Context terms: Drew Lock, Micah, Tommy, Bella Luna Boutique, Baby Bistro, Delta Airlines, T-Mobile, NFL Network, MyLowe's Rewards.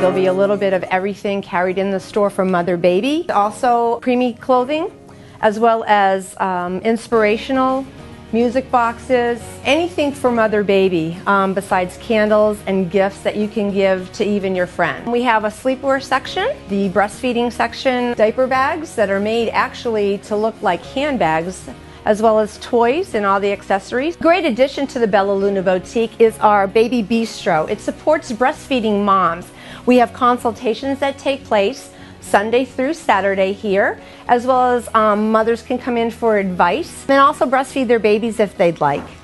There'll be a little bit of everything carried in the store for mother baby. Also preemie clothing, as well as inspirational music boxes, anything for mother baby besides candles and gifts that you can give to even your friend. We have a sleepwear section, the breastfeeding section, diaper bags that are made actually to look like handbags, as well as toys and all the accessories. Great addition to the Bella Luna Boutique is our Baby Bistro. It supports breastfeeding moms. We have consultations that take place Sunday through Saturday here, as well as mothers can come in for advice and also breastfeed their babies if they'd like.